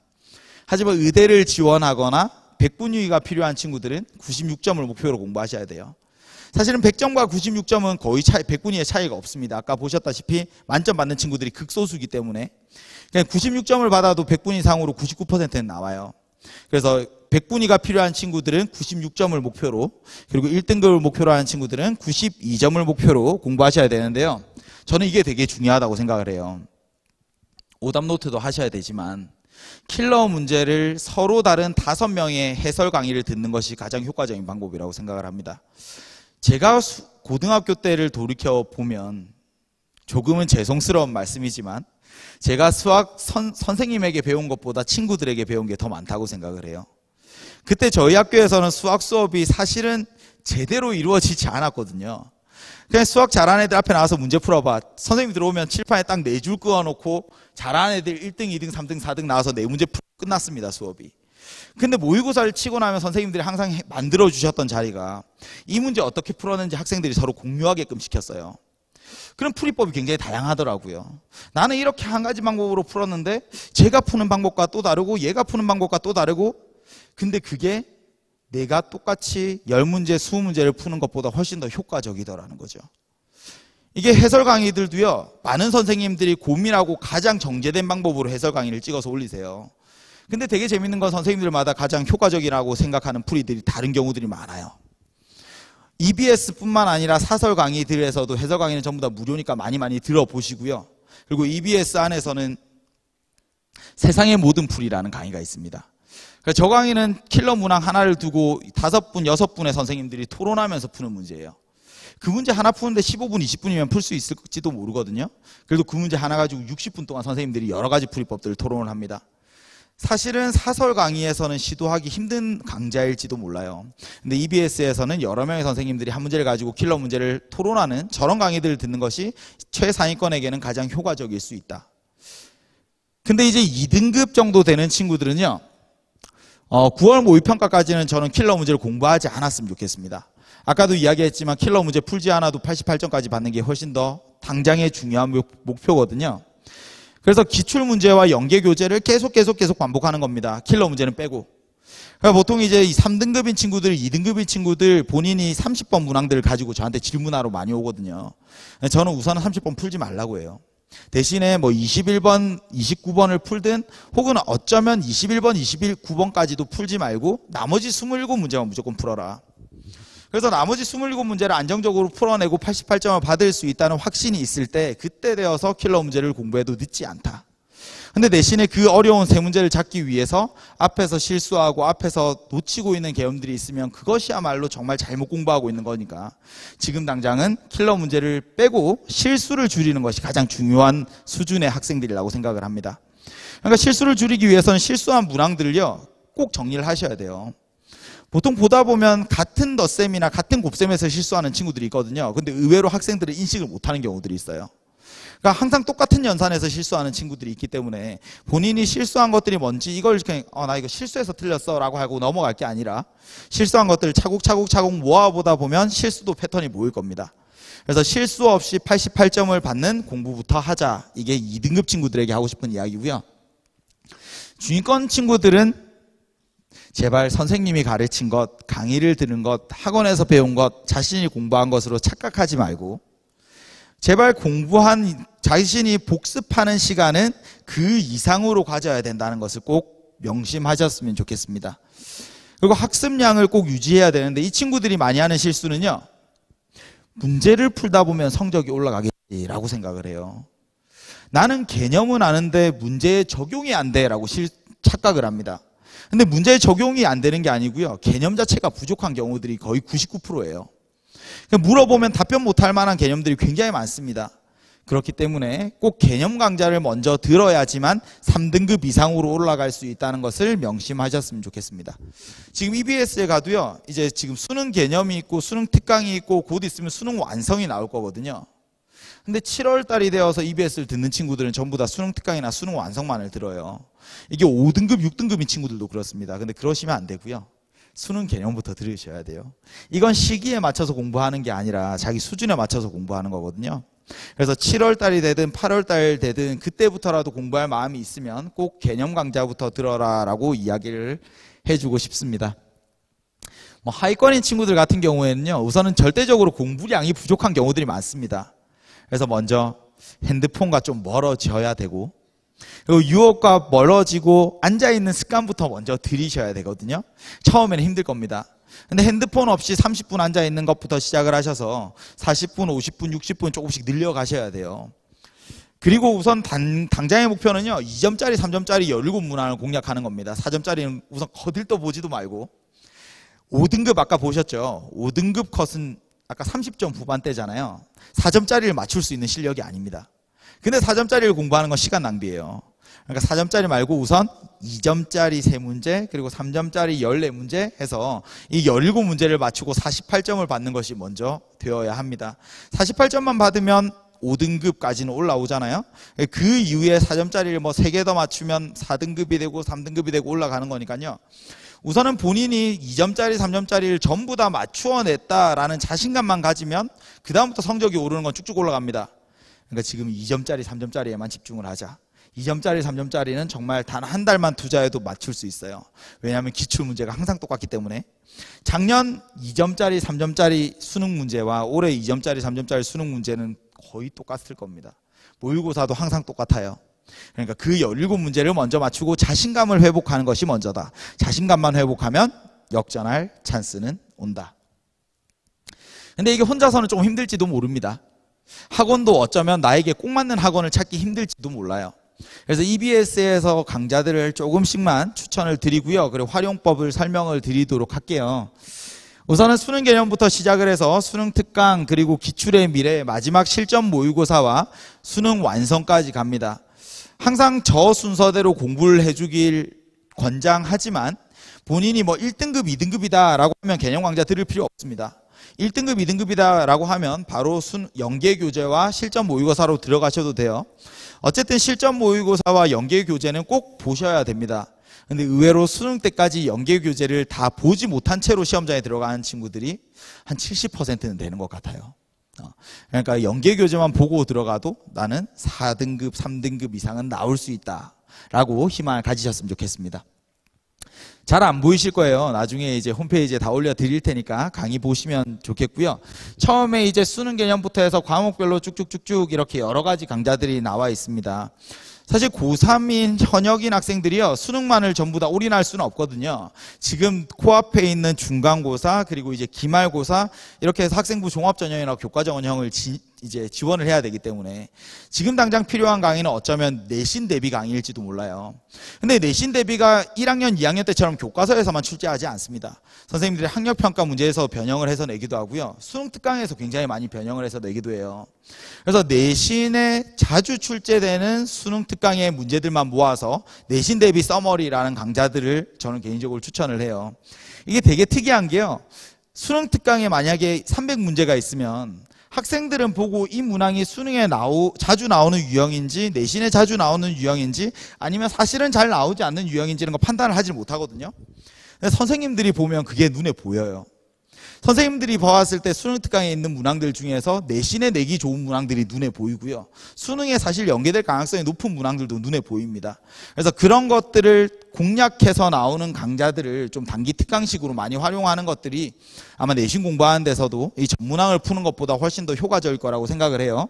하지만 의대를 지원하거나 백분위가 필요한 친구들은 구십육 점을 목표로 공부하셔야 돼요. 사실은 백 점과 구십육 점은 거의 차이, 백분위의 차이가 없습니다. 아까 보셨다시피 만점 받는 친구들이 극소수이기 때문에 그냥 구십육 점을 받아도 백분위 상으로 구십구 퍼센트는 나와요. 그래서 백분위가 필요한 친구들은 구십육 점을 목표로, 그리고 일 등급을 목표로 하는 친구들은 구십이 점을 목표로 공부하셔야 되는데요. 저는 이게 되게 중요하다고 생각을 해요. 오답 노트도 하셔야 되지만 킬러 문제를 서로 다른 다섯 명의 해설 강의를 듣는 것이 가장 효과적인 방법이라고 생각을 합니다. 제가 고등학교 때를 돌이켜보면 조금은 죄송스러운 말씀이지만 제가 수학 선, 선생님에게 배운 것보다 친구들에게 배운 게 더 많다고 생각을 해요. 그때 저희 학교에서는 수학 수업이 사실은 제대로 이루어지지 않았거든요. 그냥 수학 잘하는 애들 앞에 나와서 문제 풀어봐. 선생님 들어오면 칠판에 딱 네 줄 그어놓고 잘하는 애들 일 등, 이 등, 삼 등, 사 등 나와서 네 문제 풀고 끝났습니다, 수업이. 근데 모의고사를 치고 나면 선생님들이 항상 만들어주셨던 자리가 이 문제 어떻게 풀었는지 학생들이 서로 공유하게끔 시켰어요. 그런 풀이법이 굉장히 다양하더라고요. 나는 이렇게 한 가지 방법으로 풀었는데 제가 푸는 방법과 또 다르고 얘가 푸는 방법과 또 다르고, 근데 그게 내가 똑같이 십 문제, 이십 문제를 푸는 것보다 훨씬 더 효과적이더라는 거죠. 이게 해설 강의들도요, 많은 선생님들이 고민하고 가장 정제된 방법으로 해설 강의를 찍어서 올리세요. 근데 되게 재밌는 건 선생님들마다 가장 효과적이라고 생각하는 풀이들이 다른 경우들이 많아요. 이비에스뿐만 아니라 사설 강의들에서도 해설 강의는 전부 다 무료니까 많이 많이 들어보시고요. 그리고 이비에스 안에서는 세상의 모든 풀이라는 강의가 있습니다. 그래서 저 강의는 킬러 문항 하나를 두고 다섯 분, 여섯 분의 선생님들이 토론하면서 푸는 문제예요. 그 문제 하나 푸는데 십오 분, 이십 분이면 풀 수 있을지도 모르거든요. 그래도 그 문제 하나 가지고 육십 분 동안 선생님들이 여러 가지 풀이법들을 토론을 합니다. 사실은 사설 강의에서는 시도하기 힘든 강좌일지도 몰라요. 근데 이비에스에서는 여러 명의 선생님들이 한 문제를 가지고 킬러 문제를 토론하는 저런 강의들을 듣는 것이 최상위권에게는 가장 효과적일 수 있다. 근데 이제 이 등급 정도 되는 친구들은요, 어, 구월 모의평가까지는 저는 킬러 문제를 공부하지 않았으면 좋겠습니다. 아까도 이야기했지만 킬러 문제 풀지 않아도 팔십팔 점까지 받는 게 훨씬 더 당장의 중요한 목표거든요. 그래서 기출문제와 연계교재를 계속 계속 계속 반복하는 겁니다. 킬러 문제는 빼고. 그러니까 보통 이제 삼 등급인 친구들, 이 등급인 친구들 본인이 삼십 번 문항들을 가지고 저한테 질문하러 많이 오거든요. 저는 우선은 삼십 번 풀지 말라고 해요. 대신에 뭐 이십일 번, 이십구 번을 풀든 혹은 어쩌면 이십일 번, 이십구 번까지도 풀지 말고 나머지 이십칠 문제만 무조건 풀어라. 그래서 나머지 이십칠 문제를 안정적으로 풀어내고 팔십팔 점을 받을 수 있다는 확신이 있을 때 그때 되어서 킬러 문제를 공부해도 늦지 않다. 근데 대신에 그 어려운 세 문제를 잡기 위해서 앞에서 실수하고 앞에서 놓치고 있는 개념들이 있으면 그것이야말로 정말 잘못 공부하고 있는 거니까 지금 당장은 킬러 문제를 빼고 실수를 줄이는 것이 가장 중요한 수준의 학생들이라고 생각을 합니다. 그러니까 실수를 줄이기 위해서는 실수한 문항들을요 꼭 정리를 하셔야 돼요. 보통 보다 보면 같은 덧셈이나 같은 곱셈에서 실수하는 친구들이 있거든요. 근데 의외로 학생들은 인식을 못하는 경우들이 있어요. 그러니까 항상 똑같은 연산에서 실수하는 친구들이 있기 때문에 본인이 실수한 것들이 뭔지 이걸 그냥 어, 나 이거 실수해서 틀렸어 라고 하고 넘어갈 게 아니라 실수한 것들을 차곡차곡 차곡 모아보다 보면 실수도 패턴이 모일 겁니다. 그래서 실수 없이 팔십팔 점을 받는 공부부터 하자. 이게 이 등급 친구들에게 하고 싶은 이야기고요. 중위권 친구들은 제발 선생님이 가르친 것, 강의를 들은 것, 학원에서 배운 것, 자신이 공부한 것으로 착각하지 말고 제발 공부한, 자신이 복습하는 시간은 그 이상으로 가져야 된다는 것을 꼭 명심하셨으면 좋겠습니다. 그리고 학습량을 꼭 유지해야 되는데 이 친구들이 많이 하는 실수는요. 문제를 풀다 보면 성적이 올라가겠지라고 생각을 해요. 나는 개념은 아는데 문제에 적용이 안 돼라고 실, 착각을 합니다. 근데 문제에 적용이 안 되는 게 아니고요. 개념 자체가 부족한 경우들이 거의 구십구 퍼센트예요. 물어보면 답변 못할 만한 개념들이 굉장히 많습니다. 그렇기 때문에 꼭 개념 강좌를 먼저 들어야지만 삼 등급 이상으로 올라갈 수 있다는 것을 명심하셨으면 좋겠습니다. 지금 이비에스에 가도요. 이제 지금 수능 개념이 있고 수능 특강이 있고 곧 있으면 수능 완성이 나올 거거든요. 근데 칠월 달이 되어서 이비에스를 듣는 친구들은 전부 다 수능 특강이나 수능 완성만을 들어요. 이게 오 등급, 육 등급인 친구들도 그렇습니다. 근데 그러시면 안 되고요. 수능 개념부터 들으셔야 돼요. 이건 시기에 맞춰서 공부하는 게 아니라 자기 수준에 맞춰서 공부하는 거거든요. 그래서 칠월 달이 되든 팔월 달 되든 그때부터라도 공부할 마음이 있으면 꼭 개념 강좌부터 들어라 라고 이야기를 해주고 싶습니다. 뭐 하위권인 친구들 같은 경우에는요. 우선은 절대적으로 공부량이 부족한 경우들이 많습니다. 그래서 먼저 핸드폰과 좀 멀어져야 되고 그리고 유혹과 멀어지고 앉아있는 습관부터 먼저 들이셔야 되거든요. 처음에는 힘들 겁니다. 근데 핸드폰 없이 삼십 분 앉아있는 것부터 시작을 하셔서 사십 분, 오십 분, 육십 분 조금씩 늘려가셔야 돼요. 그리고 우선 단, 당장의 목표는요. 이 점짜리, 삼 점짜리 십칠 문항을 공략하는 겁니다. 사 점짜리는 우선 거들떠 보지도 말고 오 등급 아까 보셨죠? 오 등급 컷은 아까 삼십 점 후반대잖아요. 사 점짜리를 맞출 수 있는 실력이 아닙니다. 근데 사 점짜리를 공부하는 건 시간 낭비예요. 그러니까 사 점짜리 말고 우선 이 점짜리 세 문제 그리고 삼 점짜리 십사 문제 해서 이 십칠 문제를 맞추고 사십팔 점을 받는 것이 먼저 되어야 합니다. 사십팔 점만 받으면 오 등급까지는 올라오잖아요. 그 이후에 사 점짜리를 뭐 세 개 더 맞추면 사 등급이 되고 삼 등급이 되고 올라가는 거니까요. 우선은 본인이 이 점짜리, 삼 점짜리를 전부 다 맞추어냈다라는 자신감만 가지면 그 다음부터 성적이 오르는 건 쭉쭉 올라갑니다. 그러니까 지금 이 점짜리, 삼 점짜리에만 집중을 하자. 이 점짜리, 삼 점짜리는 정말 단 한 달만 투자해도 맞출 수 있어요. 왜냐하면 기출문제가 항상 똑같기 때문에. 작년 이 점짜리, 삼 점짜리 수능문제와 올해 이 점짜리, 삼 점짜리 수능문제는 거의 똑같을 겁니다. 모의고사도 항상 똑같아요. 그러니까 그 십칠 문제를 먼저 맞추고 자신감을 회복하는 것이 먼저다. 자신감만 회복하면 역전할 찬스는 온다. 근데 이게 혼자서는 조금 힘들지도 모릅니다. 학원도 어쩌면 나에게 꼭 맞는 학원을 찾기 힘들지도 몰라요. 그래서 이비에스에서 강좌들을 조금씩만 추천을 드리고요. 그리고 활용법을 설명을 드리도록 할게요. 우선은 수능 개념부터 시작을 해서 수능 특강 그리고 기출의 미래 마지막 실전 모의고사와 수능 완성까지 갑니다. 항상 저 순서대로 공부를 해주길 권장하지만 본인이 뭐 일 등급, 이 등급이다 라고 하면 개념 강좌 들을 필요 없습니다. 일 등급, 이 등급이다 라고 하면 바로 순, 연계교재와 실전 모의고사로 들어가셔도 돼요. 어쨌든 실전 모의고사와 연계교재는 꼭 보셔야 됩니다. 근데 의외로 수능 때까지 연계교재를 다 보지 못한 채로 시험장에 들어가는 친구들이 한 칠십 퍼센트는 되는 것 같아요. 그러니까 연계교재만 보고 들어가도 나는 사 등급, 삼 등급 이상은 나올 수 있다라고 희망을 가지셨으면 좋겠습니다. 잘 안 보이실 거예요. 나중에 이제 홈페이지에 다 올려드릴 테니까 강의 보시면 좋겠고요. 처음에 이제 수능 개념부터 해서 과목별로 쭉쭉쭉쭉 이렇게 여러 가지 강좌들이 나와 있습니다. 사실 고삼인 현역인 학생들이요, 수능만을 전부 다 올인할 수는 없거든요. 지금 코앞에 있는 중간고사, 그리고 이제 기말고사, 이렇게 해서 학생부 종합전형이나 교과전형을 지, 이제 지원을 해야 되기 때문에 지금 당장 필요한 강의는 어쩌면 내신 대비 강의일지도 몰라요. 근데 내신 대비가 일 학년, 이 학년 때처럼 교과서에서만 출제하지 않습니다. 선생님들이 학력평가 문제에서 변형을 해서 내기도 하고요. 수능특강에서 굉장히 많이 변형을 해서 내기도 해요. 그래서 내신에 자주 출제되는 수능특강의 문제들만 모아서 내신 대비 서머리라는 강좌들을 저는 개인적으로 추천을 해요. 이게 되게 특이한 게요, 수능특강에 만약에 삼백 문제가 있으면 학생들은 보고 이 문항이 수능에 나오, 자주 나오는 유형인지, 내신에 자주 나오는 유형인지, 아니면 사실은 잘 나오지 않는 유형인지 이런 거 판단을 하지 못하거든요. 근데 선생님들이 보면 그게 눈에 보여요. 선생님들이 봤을 때 수능특강에 있는 문항들 중에서 내신에 내기 좋은 문항들이 눈에 보이고요, 수능에 사실 연계될 가능성이 높은 문항들도 눈에 보입니다. 그래서 그런 것들을 공략해서 나오는 강좌들을 좀 단기 특강식으로 많이 활용하는 것들이 아마 내신 공부하는 데서도 이 전문항을 푸는 것보다 훨씬 더 효과적일 거라고 생각을 해요.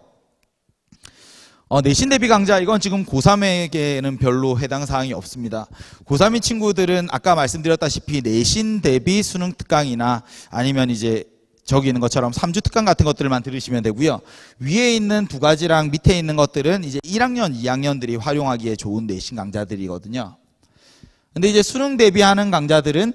어, 내신 대비 강좌, 이건 지금 고삼에게는 별로 해당 사항이 없습니다. 고삼인 친구들은 아까 말씀드렸다시피 내신 대비 수능 특강이나 아니면 이제 저기 있는 것처럼 삼 주 특강 같은 것들만 들으시면 되고요. 위에 있는 두 가지랑 밑에 있는 것들은 이제 일 학년, 이 학년들이 활용하기에 좋은 내신 강좌들이거든요. 근데 이제 수능 대비하는 강좌들은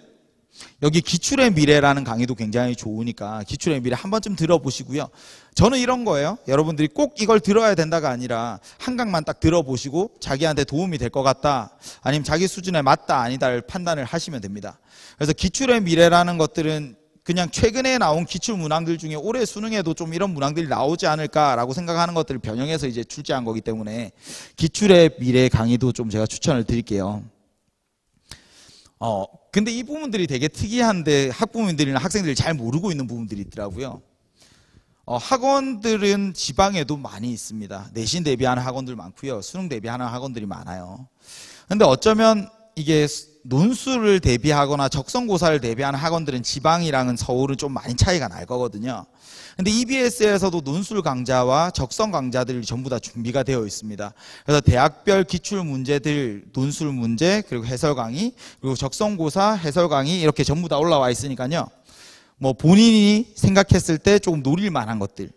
여기 기출의 미래라는 강의도 굉장히 좋으니까 기출의 미래 한 번쯤 들어보시고요. 저는 이런 거예요. 여러분들이 꼭 이걸 들어야 된다가 아니라 한 강만 딱 들어보시고 자기한테 도움이 될 것 같다, 아니면 자기 수준에 맞다 아니다를 판단을 하시면 됩니다. 그래서 기출의 미래라는 것들은 그냥 최근에 나온 기출 문항들 중에 올해 수능에도 좀 이런 문항들이 나오지 않을까라고 생각하는 것들을 변형해서 이제 출제한 거기 때문에 기출의 미래 강의도 좀 제가 추천을 드릴게요. 어, 근데 이 부분들이 되게 특이한데 학부모님들이나 학생들이 잘 모르고 있는 부분들이 있더라고요. 어, 학원들은 지방에도 많이 있습니다. 내신 대비하는 학원들 많고요, 수능 대비하는 학원들이 많아요. 근데 어쩌면 이게 논술을 대비하거나 적성고사를 대비하는 학원들은 지방이랑은 서울은 좀 많이 차이가 날 거거든요. 근데 이비에스에서도 논술 강좌와 적성 강좌들이 전부 다 준비가 되어 있습니다. 그래서 대학별 기출 문제들, 논술 문제, 그리고 해설 강의, 그리고 적성고사, 해설 강의 이렇게 전부 다 올라와 있으니까요. 뭐 본인이 생각했을 때 조금 노릴 만한 것들,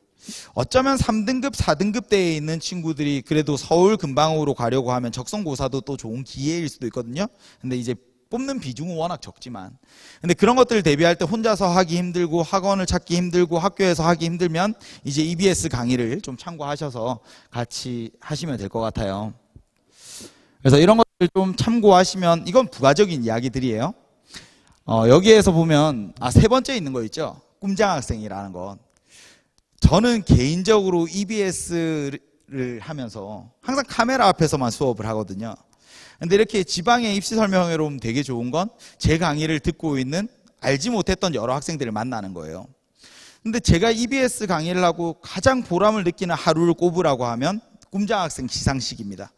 어쩌면 삼 등급, 사 등급 대에 있는 친구들이 그래도 서울 근방으로 가려고 하면 적성고사도 또 좋은 기회일 수도 있거든요. 근데 이제 뽑는 비중은 워낙 적지만, 근데 그런 것들을 대비할 때 혼자서 하기 힘들고 학원을 찾기 힘들고 학교에서 하기 힘들면 이제 이비에스 강의를 좀 참고하셔서 같이 하시면 될 것 같아요. 그래서 이런 것들을 좀 참고하시면, 이건 부가적인 이야기들이에요. 어, 여기에서 보면 아, 세 번째 있는 거 있죠, 꿈장 학생이라는 건. 저는 개인적으로 이비에스를 하면서 항상 카메라 앞에서만 수업을 하거든요. 근데 이렇게 지방의 입시 설명회로 오면 되게 좋은 건 제 강의를 듣고 있는 알지 못했던 여러 학생들을 만나는 거예요. 근데 제가 이비에스 강의를 하고 가장 보람을 느끼는 하루를 꼽으라고 하면 꿈장 학생 시상식입니다.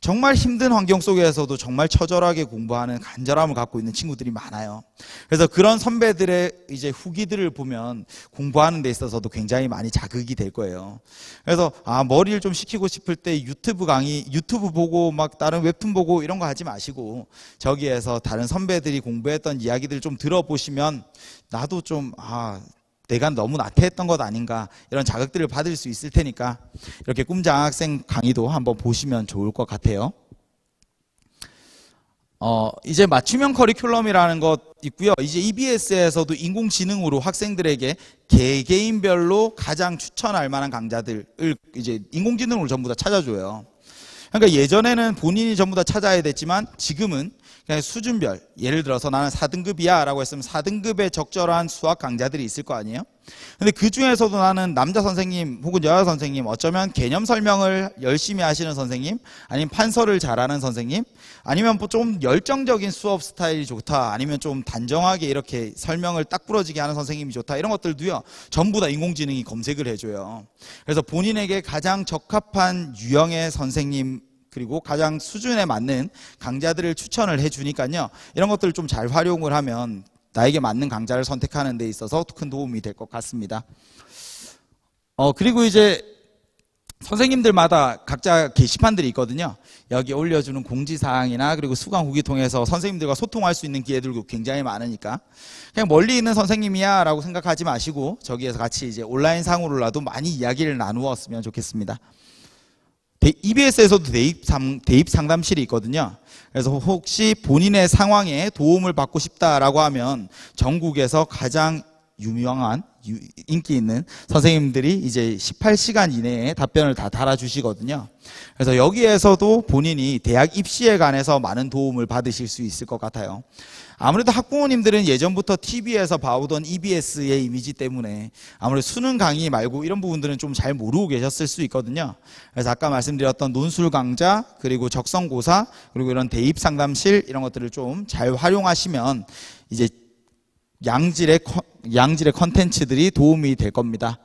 정말 힘든 환경 속에서도 정말 처절하게 공부하는 간절함을 갖고 있는 친구들이 많아요. 그래서 그런 선배들의 이제 후기들을 보면 공부하는 데 있어서도 굉장히 많이 자극이 될 거예요. 그래서 아, 머리를 좀 식히고 싶을 때 유튜브 강의, 유튜브 보고 막 다른 웹툰 보고 이런 거 하지 마시고 저기에서 다른 선배들이 공부했던 이야기들 좀 들어보시면 나도 좀 아, 내가 너무 나태했던 것 아닌가, 이런 자극들을 받을 수 있을 테니까 이렇게 꿈장 학생 강의도 한번 보시면 좋을 것 같아요. 어, 이제 맞춤형 커리큘럼이라는 것 있고요. 이제 이비에스에서도 인공지능으로 학생들에게 개개인별로 가장 추천할 만한 강좌들을 이제 인공지능으로 전부 다 찾아줘요. 그러니까 예전에는 본인이 전부 다 찾아야 됐지만 지금은 그냥 수준별, 예를 들어서 나는 사 등급이야 라고 했으면 사 등급에 적절한 수학 강좌들이 있을 거 아니에요? 근데 그 중에서도 나는 남자 선생님 혹은 여자 선생님, 어쩌면 개념 설명을 열심히 하시는 선생님, 아니면 판서를 잘하는 선생님, 아니면 좀 열정적인 수업 스타일이 좋다, 아니면 좀 단정하게 이렇게 설명을 딱 부러지게 하는 선생님이 좋다, 이런 것들도요 전부 다 인공지능이 검색을 해줘요. 그래서 본인에게 가장 적합한 유형의 선생님 그리고 가장 수준에 맞는 강좌들을 추천을 해주니까요. 이런 것들을 좀 잘 활용을 하면 나에게 맞는 강좌를 선택하는 데 있어서 큰 도움이 될 것 같습니다. 어 그리고 이제 선생님들마다 각자 게시판들이 있거든요. 여기 올려주는 공지사항이나 그리고 수강 후기 통해서 선생님들과 소통할 수 있는 기회들도 굉장히 많으니까 그냥 멀리 있는 선생님이야 라고 생각하지 마시고 저기에서 같이 이제 온라인 상으로라도 많이 이야기를 나누었으면 좋겠습니다. 이비에스에서도 대입, 대입 상담실이 있거든요. 그래서 혹시 본인의 상황에 도움을 받고 싶다라고 하면 전국에서 가장 유명한 인기 있는 선생님들이 이제 십팔 시간 이내에 답변을 다 달아주시거든요. 그래서 여기에서도 본인이 대학 입시에 관해서 많은 도움을 받으실 수 있을 것 같아요. 아무래도 학부모님들은 예전부터 티비에서 봐오던 이비에스의 이미지 때문에 아무래도 수능 강의 말고 이런 부분들은 좀 잘 모르고 계셨을 수 있거든요. 그래서 아까 말씀드렸던 논술 강좌 그리고 적성고사 그리고 이런 대입 상담실 이런 것들을 좀 잘 활용하시면 이제 양질의 양질의 컨텐츠들이 도움이 될 겁니다.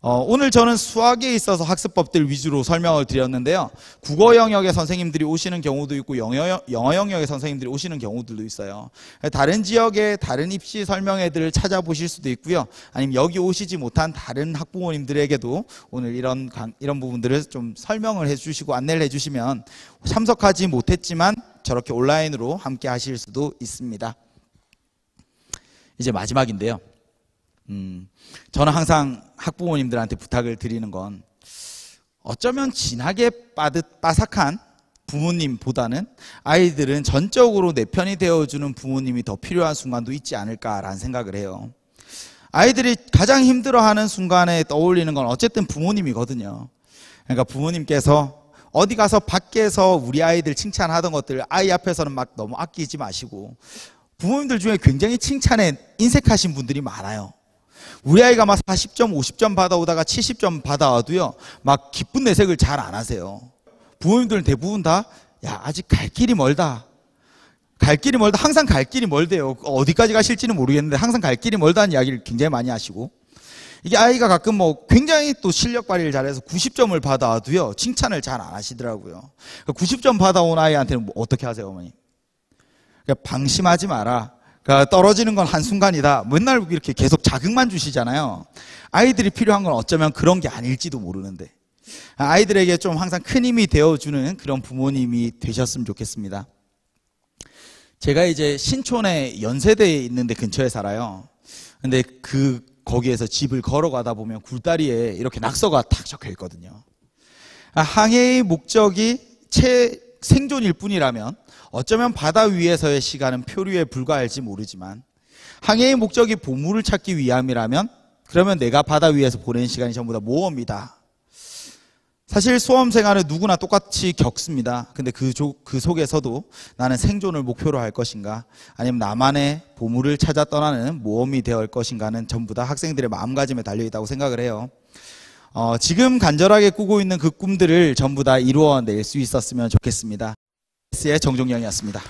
어, 오늘 저는 수학에 있어서 학습법들 위주로 설명을 드렸는데요. 국어 영역의 선생님들이 오시는 경우도 있고 영어, 영어 영역의 선생님들이 오시는 경우들도 있어요. 다른 지역의 다른 입시 설명회들을 찾아보실 수도 있고요. 아니면 여기 오시지 못한 다른 학부모님들에게도 오늘 이런, 이런 부분들을 좀 설명을 해주시고 안내를 해주시면 참석하지 못했지만 저렇게 온라인으로 함께 하실 수도 있습니다. 이제 마지막인데요. 음, 저는 항상 학부모님들한테 부탁을 드리는 건 어쩌면 진하게 빠듯 빠삭한 부모님보다는 아이들은 전적으로 내 편이 되어주는 부모님이 더 필요한 순간도 있지 않을까라는 생각을 해요. 아이들이 가장 힘들어하는 순간에 떠올리는 건 어쨌든 부모님이거든요. 그러니까 부모님께서 어디 가서 밖에서 우리 아이들 칭찬하던 것들 아이 앞에서는 막 너무 아끼지 마시고 부모님들 중에 굉장히 칭찬에 인색하신 분들이 많아요. 우리 아이가 막 사십 점, 오십 점 받아오다가 칠십 점 받아와도요, 막 기쁜 내색을 잘 안 하세요. 부모님들은 대부분 다, 야, 아직 갈 길이 멀다. 갈 길이 멀다. 항상 갈 길이 멀대요. 어디까지 가실지는 모르겠는데 항상 갈 길이 멀다는 이야기를 굉장히 많이 하시고. 이게 아이가 가끔 뭐 굉장히 또 실력 발휘를 잘해서 구십 점을 받아와도요, 칭찬을 잘 안 하시더라고요. 구십 점 받아온 아이한테는 뭐 어떻게 하세요, 어머니? 방심하지 마라. 그러니까 떨어지는 건 한순간이다. 맨날 이렇게 계속 자극만 주시잖아요. 아이들이 필요한 건 어쩌면 그런 게 아닐지도 모르는데 아이들에게 좀 항상 큰 힘이 되어주는 그런 부모님이 되셨으면 좋겠습니다. 제가 이제 신촌에 연세대에 있는데 근처에 살아요. 근데 그 거기에서 집을 걸어가다 보면 굴다리에 이렇게 낙서가 탁 적혀 있거든요. 항해의 목적이 채 생존일 뿐이라면 어쩌면 바다 위에서의 시간은 표류에 불과할지 모르지만 항해의 목적이 보물을 찾기 위함이라면 그러면 내가 바다 위에서 보내는 시간이 전부 다 모험이다. 사실 수험생활은 누구나 똑같이 겪습니다. 근데 그, 조, 그 속에서도 나는 생존을 목표로 할 것인가 아니면 나만의 보물을 찾아 떠나는 모험이 되어 올 것인가는 전부 다 학생들의 마음가짐에 달려있다고 생각을 해요. 어, 지금 간절하게 꾸고 있는 그 꿈들을 전부 다 이루어낼 수 있었으면 좋겠습니다. 정종영이었습니다.